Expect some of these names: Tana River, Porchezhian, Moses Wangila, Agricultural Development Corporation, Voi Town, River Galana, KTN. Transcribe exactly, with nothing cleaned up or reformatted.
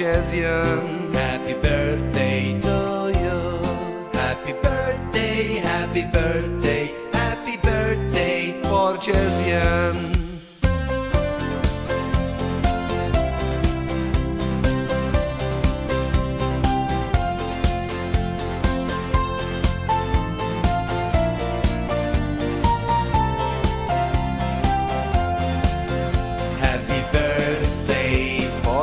Porchezhian. Happy birthday to you. Happy birthday, happy birthday, happy birthday, Porchezhian.